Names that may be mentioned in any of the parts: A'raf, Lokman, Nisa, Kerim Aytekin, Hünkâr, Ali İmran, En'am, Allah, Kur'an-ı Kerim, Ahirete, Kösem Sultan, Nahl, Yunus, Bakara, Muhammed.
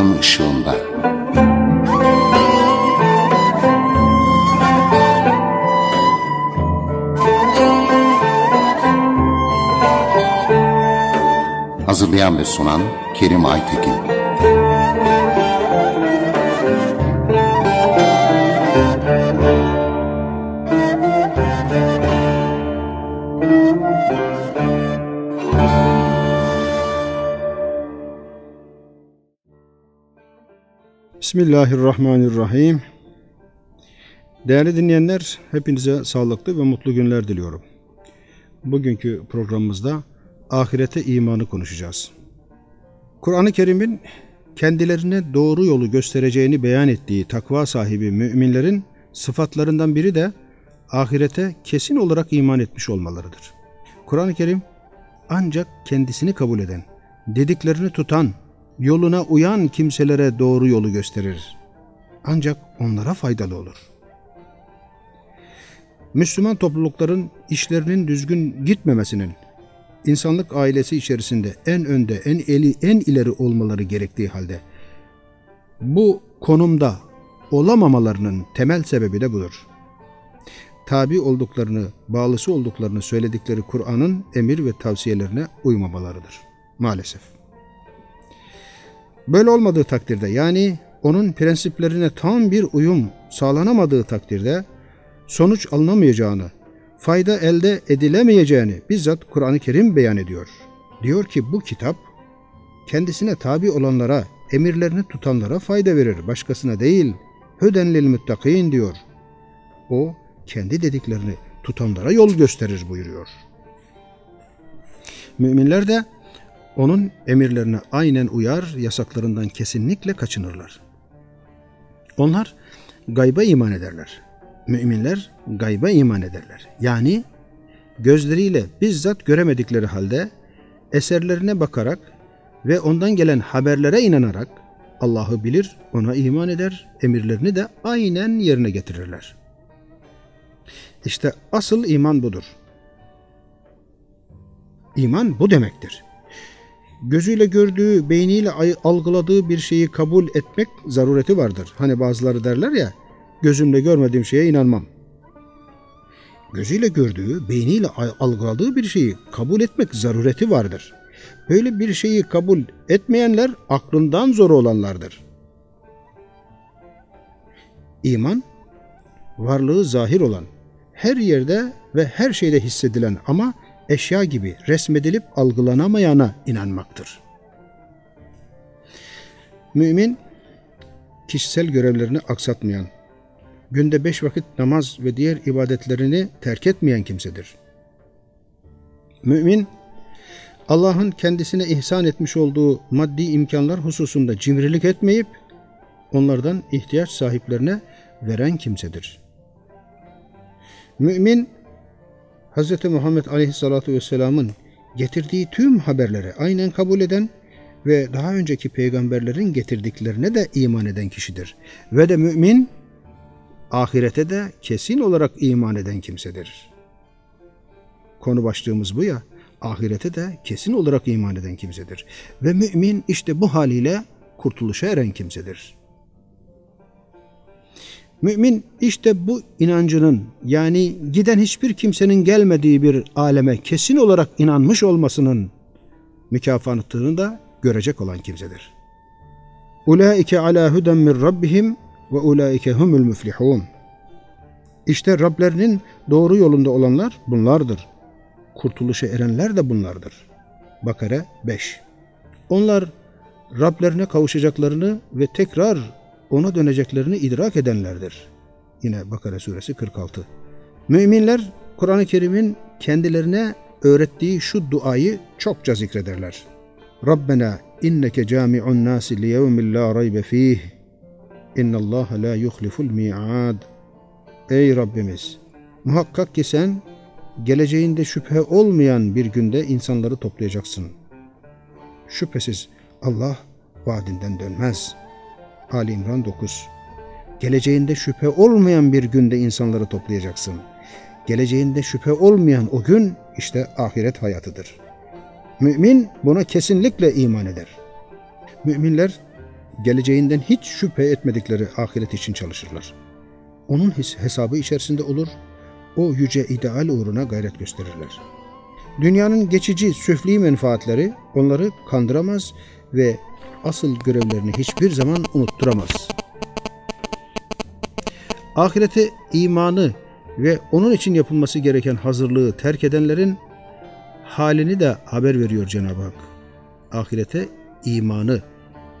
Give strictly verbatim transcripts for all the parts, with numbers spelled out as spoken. Kur'an'ın ışığında. Hazırlayan ve sunan Kerim Aytekin. Bismillahirrahmanirrahim. Değerli dinleyenler, hepinize sağlıklı ve mutlu günler diliyorum. Bugünkü programımızda ahirete imanı konuşacağız. Kur'an-ı Kerim'in kendilerine doğru yolu göstereceğini beyan ettiği takva sahibi müminlerin sıfatlarından biri de ahirete kesin olarak iman etmiş olmalarıdır. Kur'an-ı Kerim ancak kendisini kabul eden, dediklerini tutan, yoluna uyan kimselere doğru yolu gösterir. Ancak onlara faydalı olur. Müslüman toplulukların işlerinin düzgün gitmemesinin, insanlık ailesi içerisinde en önde, en eli, en ileri olmaları gerektiği halde bu konumda olamamalarının temel sebebi de budur. Tabi olduklarını, bağlısı olduklarını söyledikleri Kur'an'ın emir ve tavsiyelerine uymamalarıdır. Maalesef. Böyle olmadığı takdirde, yani onun prensiplerine tam bir uyum sağlanamadığı takdirde sonuç alınamayacağını, fayda elde edilemeyeceğini bizzat Kur'an-ı Kerim beyan ediyor. Diyor ki bu kitap kendisine tabi olanlara, emirlerini tutanlara fayda verir, başkasına değil. Hüden lil müttakîn diyor. O kendi dediklerini tutanlara yol gösterir buyuruyor. Müminler de onun emirlerine aynen uyar, yasaklarından kesinlikle kaçınırlar. Onlar gayba iman ederler. Müminler gayba iman ederler. Yani gözleriyle bizzat göremedikleri halde eserlerine bakarak ve ondan gelen haberlere inanarak Allah'ı bilir, ona iman eder, emirlerini de aynen yerine getirirler. İşte asıl iman budur. İman bu demektir. Gözüyle gördüğü, beyniyle algıladığı bir şeyi kabul etmek zarureti vardır. Hani bazıları derler ya, gözümle görmediğim şeye inanmam. Gözüyle gördüğü, beyniyle algıladığı bir şeyi kabul etmek zarureti vardır. Böyle bir şeyi kabul etmeyenler aklından zor olanlardır. İman, varlığı zahir olan, her yerde ve her şeyde hissedilen ama eşya gibi resmedilip algılanamayana inanmaktır. Mümin, kişisel görevlerini aksatmayan, günde beş vakit namaz ve diğer ibadetlerini terk etmeyen kimsedir. Mümin, Allah'ın kendisine ihsan etmiş olduğu maddi imkanlar hususunda cimrilik etmeyip, onlardan ihtiyaç sahiplerine veren kimsedir. Mümin, Hz. Muhammed Aleyhisselatü Vesselam'ın getirdiği tüm haberleri aynen kabul eden ve daha önceki peygamberlerin getirdiklerine de iman eden kişidir. Ve de mümin, ahirete de kesin olarak iman eden kimsedir. Konu başlığımız bu ya, ahirete de kesin olarak iman eden kimsedir. Ve mümin işte bu haliyle kurtuluşa eren kimsedir. Mümin işte bu inancının, yani giden hiçbir kimsenin gelmediği bir aleme kesin olarak inanmış olmasının mükafatını da görecek olan kimsedir. Ulaike ala huden min rabbihim ve ulaike humul muflihun. İşte Rablerinin doğru yolunda olanlar bunlardır. Kurtuluşa erenler de bunlardır. Bakara beş. Onlar Rablerine kavuşacaklarını ve tekrar ona döneceklerini idrak edenlerdir. Yine Bakara suresi kırk altı. Müminler Kur'an-ı Kerim'in kendilerine öğrettiği şu duayı çokça zikrederler. Rabbena inneke cami'un nasi li yevmin la raybe fih. İnnallâhe la yuhliful mi'ad. Ey Rabbimiz! Muhakkak ki sen geleceğinde şüphe olmayan bir günde insanları toplayacaksın. Şüphesiz Allah vaadinden dönmez. Ali İmran dokuz. Geleceğinde şüphe olmayan bir günde insanları toplayacaksın. Geleceğinde şüphe olmayan o gün işte ahiret hayatıdır. Mümin buna kesinlikle iman eder. Müminler geleceğinden hiç şüphe etmedikleri ahiret için çalışırlar. Onun hesabı içerisinde olur, o yüce ideal uğruna gayret gösterirler. Dünyanın geçici süfli menfaatleri onları kandıramaz ve asıl görevlerini hiçbir zaman unutturamaz. Ahirete imanı ve onun için yapılması gereken hazırlığı terk edenlerin halini de haber veriyor Cenab-ı Hak. Ahirete imanı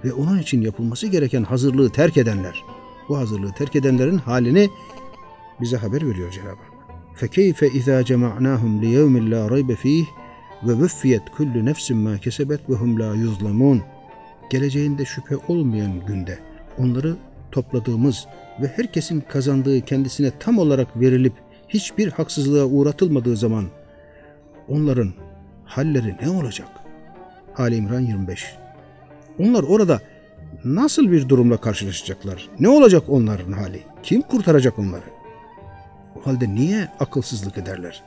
ve onun için yapılması gereken hazırlığı terk edenler, bu hazırlığı terk edenlerin halini bize haber veriyor Cenab-ı Hak. فَكَيْفَ اِذَا جَمَعْنَاهُمْ لِيَوْمٍ لَا رَيْبَ ف۪يهِ وَوَفِّيَتْ كُلُّ نَفْسٍ مَا كَسَبَتْ وَهُمْ لَا يُظْلَمُونَ. Geleceğinde şüphe olmayan günde onları topladığımız ve herkesin kazandığı kendisine tam olarak verilip hiçbir haksızlığa uğratılmadığı zaman onların halleri ne olacak? Ali İmran yirmi beş. Onlar orada nasıl bir durumla karşılaşacaklar? Ne olacak onların hali? Kim kurtaracak onları? O halde niye akılsızlık ederler?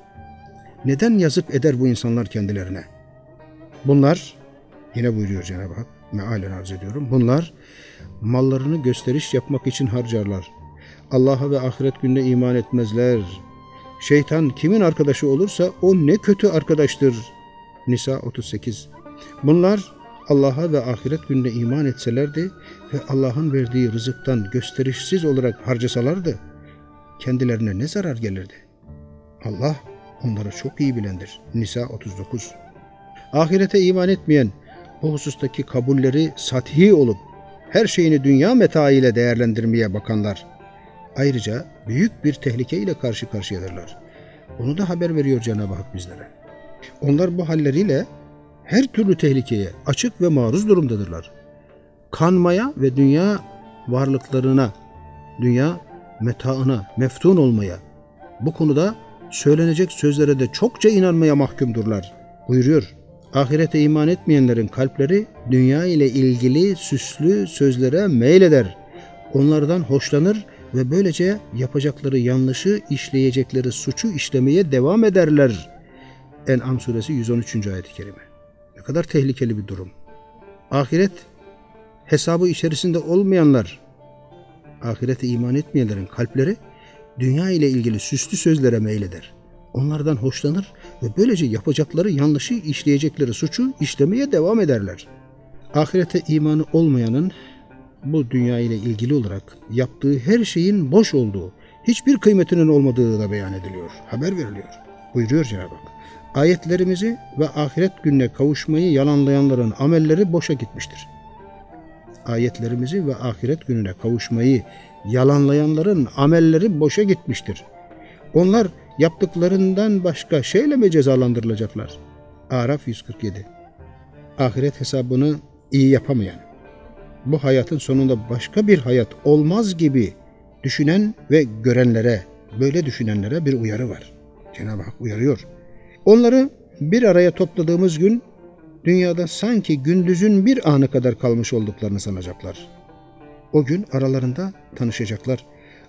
Neden yazık eder bu insanlar kendilerine? Bunlar, yine buyuruyor Cenab-ı Hak, mealen arz ediyorum, bunlar mallarını gösteriş yapmak için harcarlar. Allah'a ve ahiret gününe iman etmezler. Şeytan kimin arkadaşı olursa o ne kötü arkadaştır. Nisa otuz sekiz. Bunlar Allah'a ve ahiret gününe iman etselerdi ve Allah'ın verdiği rızıktan gösterişsiz olarak harcasalardı, kendilerine ne zarar gelirdi? Allah onları çok iyi bilendir. Nisa otuz dokuz. Ahirete iman etmeyen, o husustaki kabulleri sathi olup her şeyini dünya meta ile değerlendirmeye bakanlar ayrıca büyük bir tehlike ile karşı karşıyadırlar. Bunu da haber veriyor Cenab-ı Hak bizlere. Onlar bu halleriyle her türlü tehlikeye açık ve maruz durumdadırlar. Kanmaya ve dünya varlıklarına, dünya metaına meftun olmaya, bu konuda söylenecek sözlere de çokça inanmaya mahkumdurlar buyuruyor. Ahirete iman etmeyenlerin kalpleri dünya ile ilgili süslü sözlere meyleder. Onlardan hoşlanır ve böylece yapacakları yanlışı, işleyecekleri suçu işlemeye devam ederler. En'am suresi yüz on üçüncü ayet-i kerime. Ne kadar tehlikeli bir durum. Ahiret hesabı içerisinde olmayanlar, ahirete iman etmeyenlerin kalpleri dünya ile ilgili süslü sözlere meyleder. Onlardan hoşlanır ve böylece yapacakları yanlışı, işleyecekleri suçu işlemeye devam ederler. Ahirete imanı olmayanın bu dünya ile ilgili olarak yaptığı her şeyin boş olduğu, hiçbir kıymetinin olmadığı da beyan ediliyor, haber veriliyor. Buyuruyor Cenab-ı Hak. Ayetlerimizi ve ahiret gününe kavuşmayı yalanlayanların amelleri boşa gitmiştir. Ayetlerimizi ve ahiret gününe kavuşmayı yalanlayanların amelleri boşa gitmiştir. Onlar yaptıklarından başka şeyle mi cezalandırılacaklar? A'raf yüz kırk yedi. Ahiret hesabını iyi yapamayan, bu hayatın sonunda başka bir hayat olmaz gibi düşünen ve görenlere, böyle düşünenlere bir uyarı var. Cenab-ı Hak uyarıyor. Onları bir araya topladığımız gün dünyada sanki gündüzün bir anı kadar kalmış olduklarını sanacaklar. O gün aralarında tanışacaklar.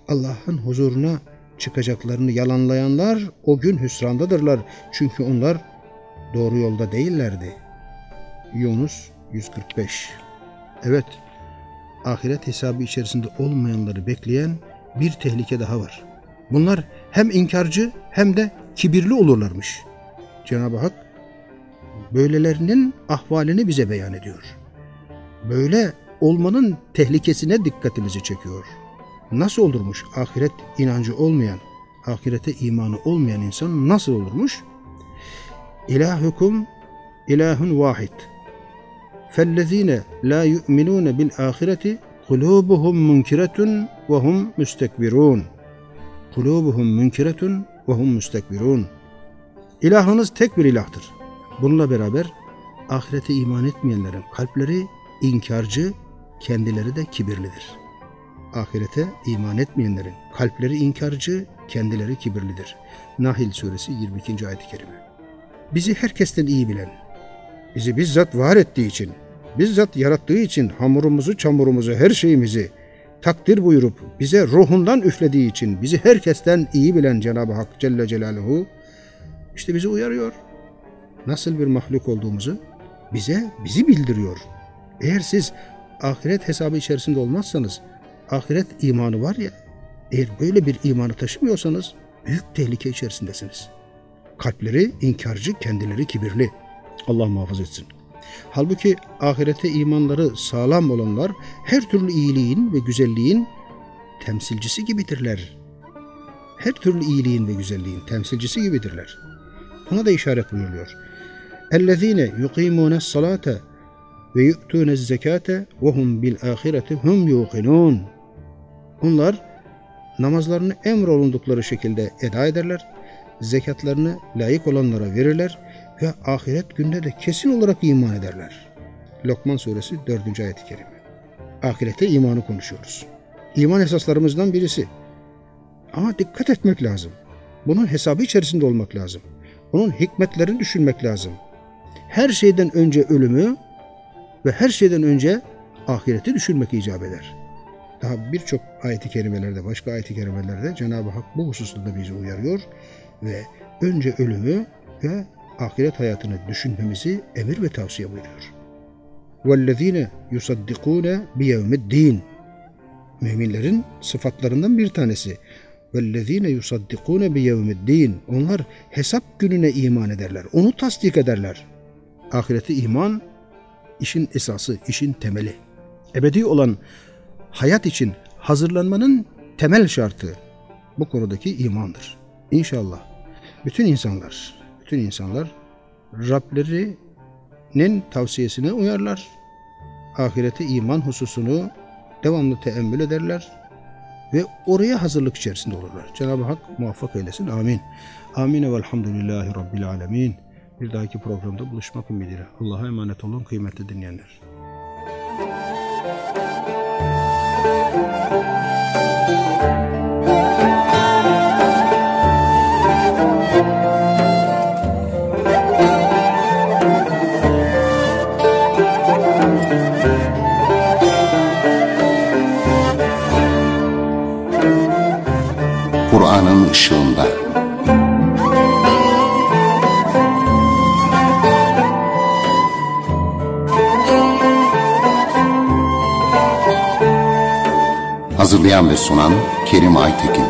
Allah'ın huzuruna çıkacaklarını yalanlayanlar o gün hüsrandadırlar. Çünkü onlar doğru yolda değillerdi. Yunus yüz kırk beş. Evet, ahiret hesabı içerisinde olmayanları bekleyen bir tehlike daha var. Bunlar hem inkarcı hem de kibirli olurlarmış. Cenab-ı Hak böylelerinin ahvalini bize beyan ediyor. Böyle olmanın tehlikesine dikkatimizi çekiyor. Nasıl olurmuş ahiret inancı olmayan, ahirete imanı olmayan insan nasıl olurmuş? İlahukum ilahun vahid. Fellezine la yu'minun bil ahireti kulubuhum munkiratun ve hum müstekbirun. Kulubuhum munkiratun ve hum müstekbirun. İlahınız tek bir ilahtır. Bununla beraber ahirete iman etmeyenlerin kalpleri inkarcı, kendileri de kibirlidir. Ahirete iman etmeyenlerin kalpleri inkarcı, kendileri kibirlidir. Nahl suresi yirmi ikinci ayet-i kerime. Bizi herkesten iyi bilen, bizi bizzat var ettiği için, bizzat yarattığı için hamurumuzu, çamurumuzu, her şeyimizi takdir buyurup bize ruhundan üflediği için bizi herkesten iyi bilen Cenab-ı Hak Celle Celaluhu işte bizi uyarıyor. Nasıl bir mahluk olduğumuzu bize bizi bildiriyor. Eğer siz ahiret hesabı içerisinde olmazsanız, ahiret imanı var ya, eğer böyle bir imanı taşımıyorsanız büyük tehlike içerisindesiniz. Kalpleri inkarcı, kendileri kibirli. Allah muhafaza etsin. Halbuki ahirete imanları sağlam olanlar her türlü iyiliğin ve güzelliğin temsilcisi gibidirler. Her türlü iyiliğin ve güzelliğin temsilcisi gibidirler. Buna da işaret buyuruyor. اَلَّذ۪ينَ يُقِيمُونَ الصَّلَاةَ وَيُؤْتُونَ الزَّكَاةَ وَهُمْ بِالْآخِرَةِ هُمْ يُوقِنُونَ. Onlar namazlarını emrolundukları şekilde eda ederler, zekatlarını layık olanlara verirler ve ahiret gününe de kesin olarak iman ederler. Lokman suresi dördüncü ayet-i kerime. Ahirete imanı konuşuyoruz. İman esaslarımızdan birisi. Ama dikkat etmek lazım. Bunun hesabı içerisinde olmak lazım. Bunun hikmetlerini düşünmek lazım. Her şeyden önce ölümü ve her şeyden önce ahireti düşünmek icap eder. Daha birçok ayet-i kerimelerde, başka ayet-i kerimelerde Cenab-ı Hak bu hususta da bizi uyarıyor ve önce ölümü ve ahiret hayatını düşünmemizi emir ve tavsiye buyuruyor. وَالَّذ۪ينَ يُصَدِّقُونَ بِيَوْمِ الدِّينَ. Müminlerin sıfatlarından bir tanesi. وَالَّذ۪ينَ يُصَدِّقُونَ بِيَوْمِ الدِّينَ. Onlar hesap gününe iman ederler. Onu tasdik ederler. Ahirete iman işin esası, işin temeli. Ebedi olan hayat için hazırlanmanın temel şartı bu konudaki imandır. İnşallah bütün insanlar, bütün insanlar Rablerinin tavsiyesine uyarlar. Ahirete iman hususunu devamlı teemmül ederler ve oraya hazırlık içerisinde olurlar. Cenab-ı Hak muvaffak eylesin. Amin. Amin ve elhamdülillahi rabbil alemin. Bir dahaki programda buluşmak ümidiyle. Allah'a emanet olun kıymetli dinleyenler. Kur'an'ın ışığında. Hazırlayan ve sunan Kerim Aytekin.